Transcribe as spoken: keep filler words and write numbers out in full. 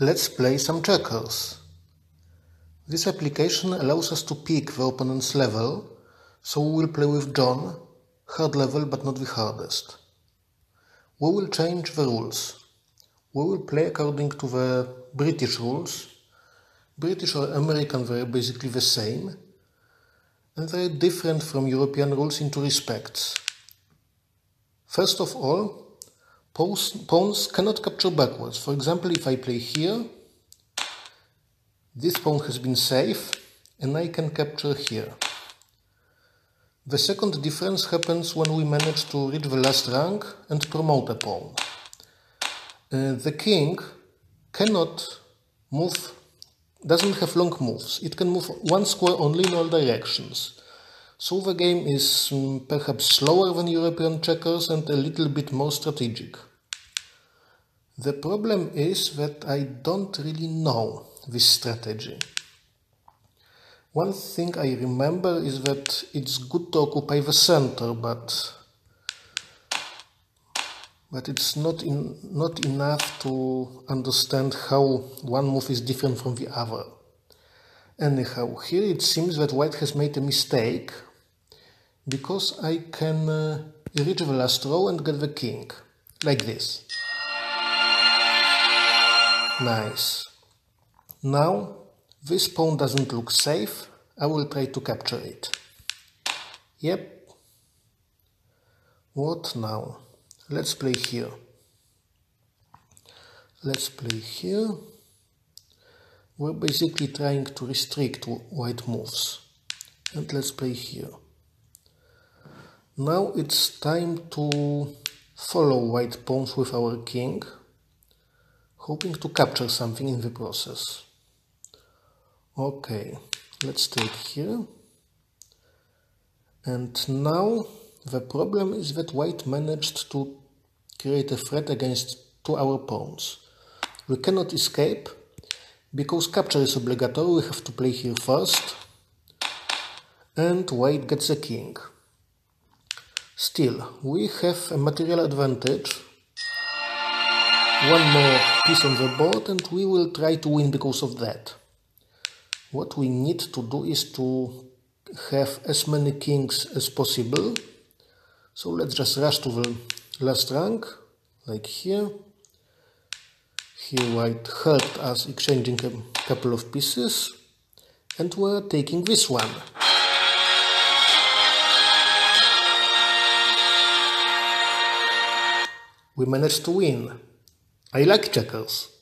Let's play some checkers. This application allows us to pick the opponent's level, so we will play with John, hard level but not the hardest. We will change the rules. We will play according to the British rules. British or American they are basically the same, and they are different from European rules in two respects. First of all, pawns cannot capture backwards. For example, if I play here, this pawn has been safe, and I can capture here. The second difference happens when we manage to reach the last rank and promote a pawn. Uh, the king cannot move, doesn't have long moves. It can move one square only in all directions. So the game is um, perhaps slower than European checkers and a little bit more strategic. The problem is that I don't really know this strategy. One thing I remember is that it's good to occupy the center, but but it's not in, not enough to understand how one move is different from the other. Anyhow, here it seems that White has made a mistake, because I can uh, reach the last row and get the king, like this. Nice. Now, this pawn doesn't look safe, I will try to capture it. Yep. What now? Let's play here. Let's play here. We're basically trying to restrict White moves. And let's play here. Now it's time to follow White pawns with our king, hoping to capture something in the process. Okay, let's take here. And now the problem is that White managed to create a threat against two our pawns. We cannot escape, because capture is obligatory, we have to play here first. And White gets a king. Still, we have a material advantage. One more piece on the board and we will try to win because of that. What we need to do is to have as many kings as possible. So let's just rush to the last rank, like here. Here White helped us exchanging a couple of pieces, and we're taking this one. We managed to win. I like checkers.